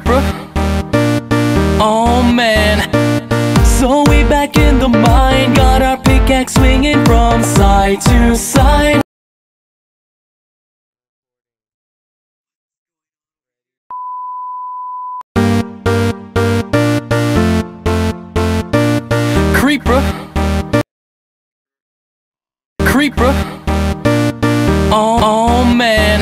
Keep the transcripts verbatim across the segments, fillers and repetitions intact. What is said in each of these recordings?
Creeper Aw Man. So we back in the mine, got our pickaxe swinging from side to side. Creeper, Creeper Aw Man.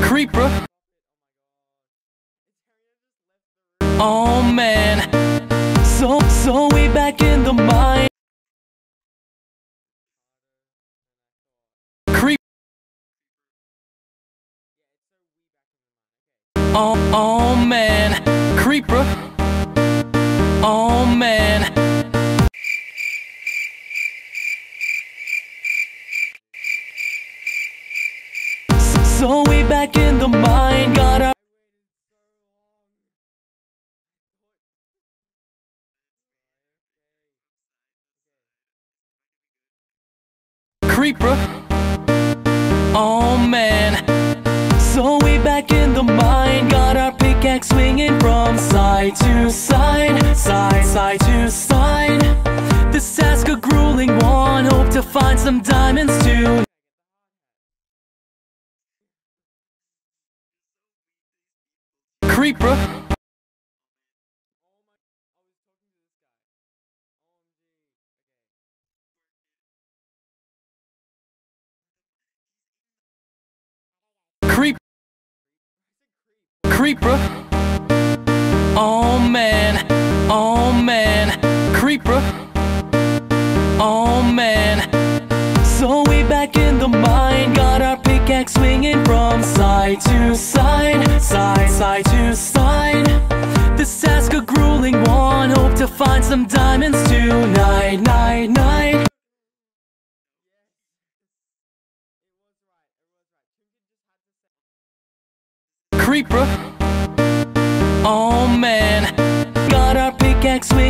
Creeper Aw Man. So, so we back in the mine. Creeper Aw, Aw Man. Creeper Aw Man. So we back in the mine, got our Creeper Aw Man. So we back in the mine, got our pickaxe swinging from side to side, side, side to side. This task a grueling one, hope to find some diamonds too. Creeper Creep Creeper Aw Man. Aw Man. Creeper Aw Man. So we back in the mine, got our pickaxe swinging from side to side, side, side to side. This task a grueling one, hope to find some diamonds tonight, night, night. Creeper Aw Man. Got our pickaxe swing.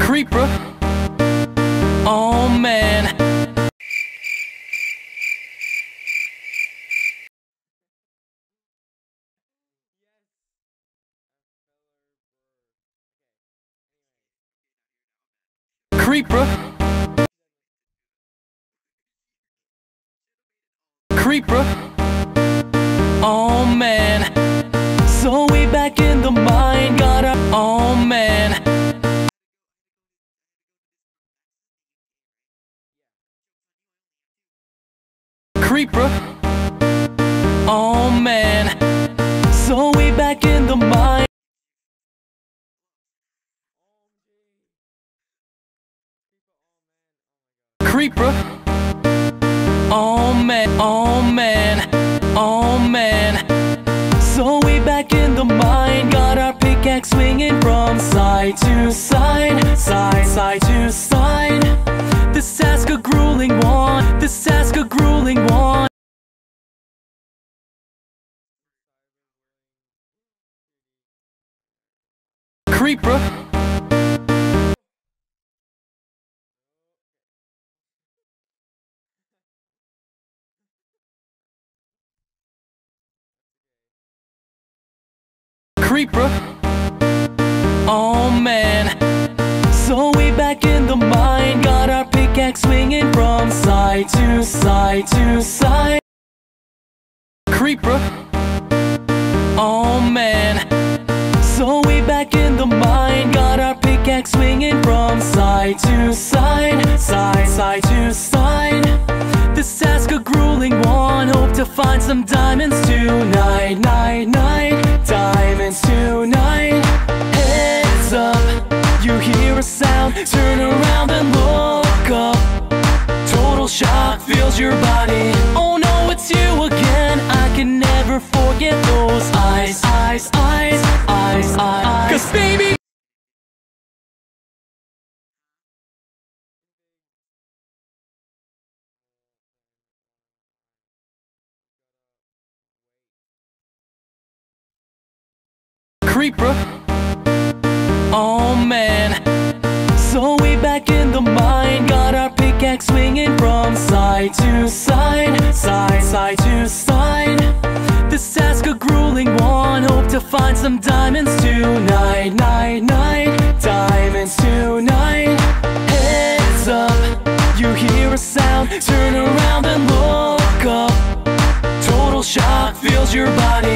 Creeper Aw Man. Creeper Creeper Aw Man. So we back in the mine, got our Aw Man. Creeper Aw Man. So we back in the mine. Creeper Aw Man. Aw Man. Aw Man. So we back in the mine, got our pickaxe swinging from side to side, side, side to side. This task a grueling one, this task a grueling one. Creeper Creeper Aw Man. So we back in the mine, got our pickaxe swinging from side to side to side. Creeper Aw Man. So we back in the mine, got our pickaxe swinging from side to side, side, side to side. This task a grueling one, hope to find some diamonds tonight, night, night. Diamonds tonight. Heads up, you hear a sound, turn around and look up. Total shock fills your body. Oh no, it's you again. I can never forget those eyes, eyes, eyes, eyes, eyes. Cause baby, Creeper swinging from side to side, side, side to side. This task a grueling one, hope to find some diamonds tonight, night, night, diamonds tonight. Heads up, you hear a sound, turn around and look up. Total shock fills your body.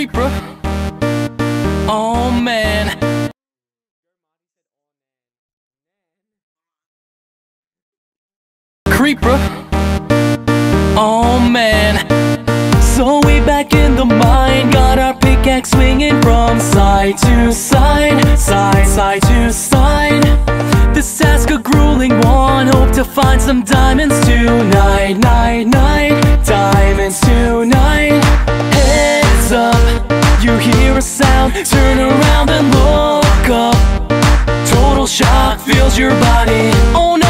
Creeper Aw Man. Creeper Aw Man. So we back in the mine, got our pickaxe swinging from side to side, side, side to side. This task a grueling one, hope to find some diamonds tonight, night, night, diamonds tonight. Heads up, you hear a sound, turn around and look up. Total shock fills your body. Oh no!